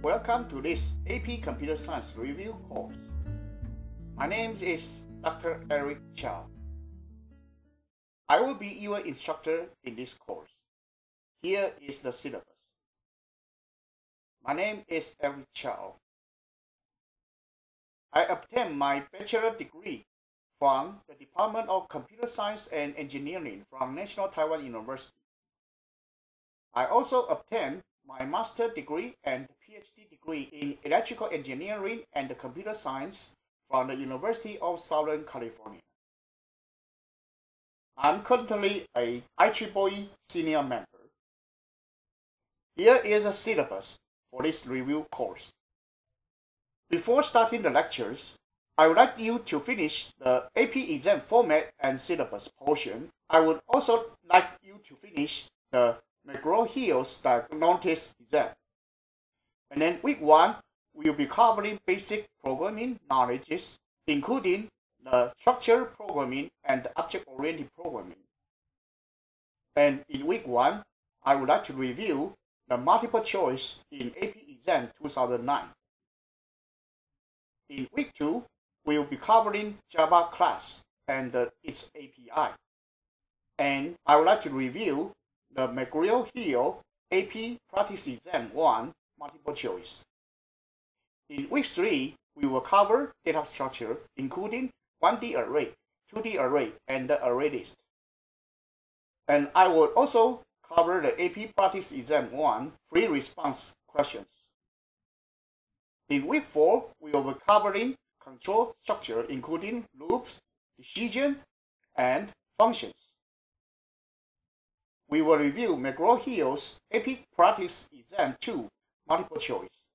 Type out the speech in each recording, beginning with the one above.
Welcome to this AP Computer Science Review course. My name is Dr. Eric Chou. I will be your instructor in this course. Here is the syllabus. My name is Eric Chou. I obtained my bachelor degree from the Department of Computer Science and Engineering from National Taiwan University. I also obtained my master's degree and PhD degree in electrical engineering and computer science from the University of Southern California. I'm currently an IEEE senior member. Here is the syllabus for this review course. Before starting the lectures, I would like you to finish the AP exam format and syllabus portion. I would also like you to finish the McGraw-Hill's diagnosis exam. And then week 1, we'll be covering basic programming knowledges, including the structured programming and the object-oriented programming. And in week 1, I would like to review the multiple choice in AP exam 2009. In week 2, we'll be covering Java class and its API. And I would like to review the McGraw-Hill AP Practice Exam 1 Multiple Choice. In week 3, we will cover data structure, including 1D array, 2D array, and the array list. And I will also cover the AP Practice Exam 1 free response questions. In week 4, we will be covering control structure, including loops, decision, and functions. We will review McGraw-Hill's AP Practice Exam 2 Multiple Choice.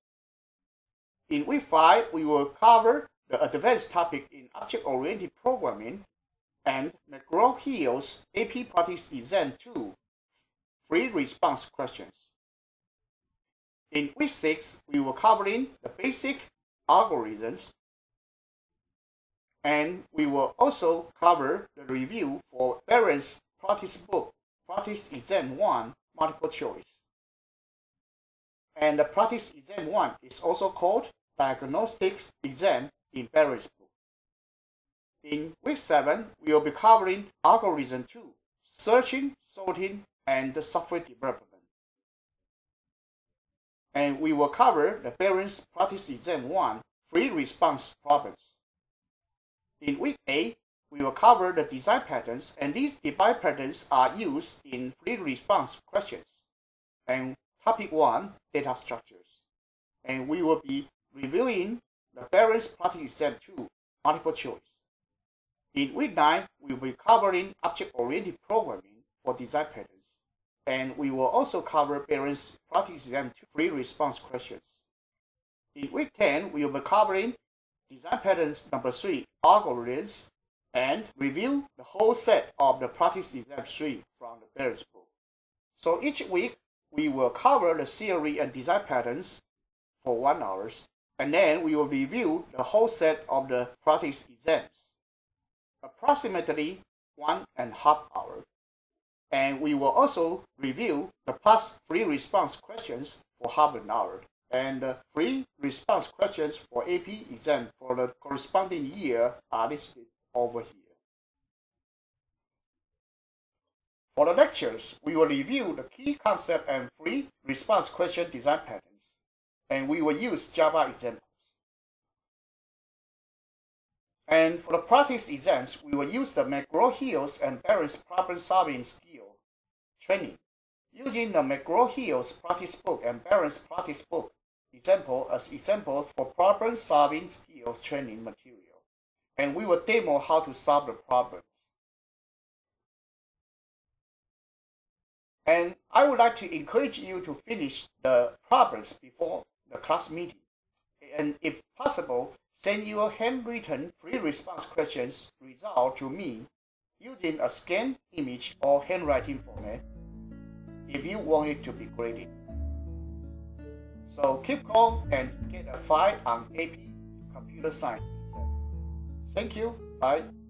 In week 5, we will cover the advanced topic in object-oriented programming and McGraw-Hill's AP Practice Exam 2 Free Response Questions. In week 6, we will cover the basic algorithms, and we will also cover the review for Barron's practice book, Practice Exam 1 Multiple Choice. And the Practice Exam 1 is also called Diagnostic Exam in Barron's book. In week 7, we will be covering Algorithm 2, Searching, Sorting, and Software Development. And we will cover the Barron's Practice Exam 1 Free Response Problems. In week 8, we will cover the design patterns, and these design patterns are used in free response questions. And topic 1, data structures. And we will be reviewing the Barron's Practice Exam 2 Multiple Choice. In week 9, we will be covering object-oriented programming for design patterns. And we will also cover Barron's Practice Exam 2 free response questions. In week 10, we will be covering design patterns number 3, algorithms, and review the whole set of the Practice Exam 3 from the Barron's book. So each week, we will cover the theory and design patterns for 1 hour, and then we will review the whole set of the practice exams, approximately 1.5 hours. And we will also review the past free response questions for 1/2 hour, and the free response questions for AP exam for the corresponding year are listed over here. For the lectures, we will review the key concept and free response question design patterns, and we will use Java examples. And for the practice exams, we will use the McGraw-Hill's and Barron's problem-solving skill training, using the McGraw-Hill's practice book and Barron's practice book example as example for problem-solving skills training material. And we will demo how to solve the problems. And I would like to encourage you to finish the problems before the class meeting. And if possible, send your handwritten free response questions result to me using a scanned image or handwriting format if you want it to be graded. So keep calm and get a 5 on AP Computer Science. Thank you. Bye.